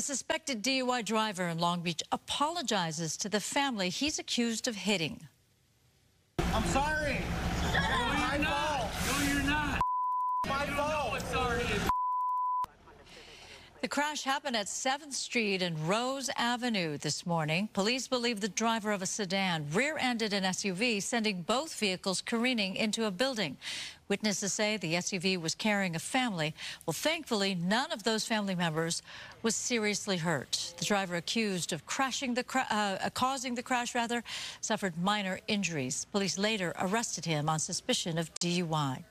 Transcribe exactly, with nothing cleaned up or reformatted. A suspected D U I driver in Long Beach apologizes to the family he's accused of hitting. I'm sorry. Shut up. My fault. No, you're not. My fault. I'm sorry. The crash happened at seventh street and Rose Avenue this morning. Police believe the driver of a sedan rear-ended an S U V, sending both vehicles careening into a building. Witnesses say the S U V was carrying a family. Well, thankfully, none of those family members was seriously hurt. The driver accused of crashing the cra uh, causing the crash, rather, suffered minor injuries. Police later arrested him on suspicion of D U I.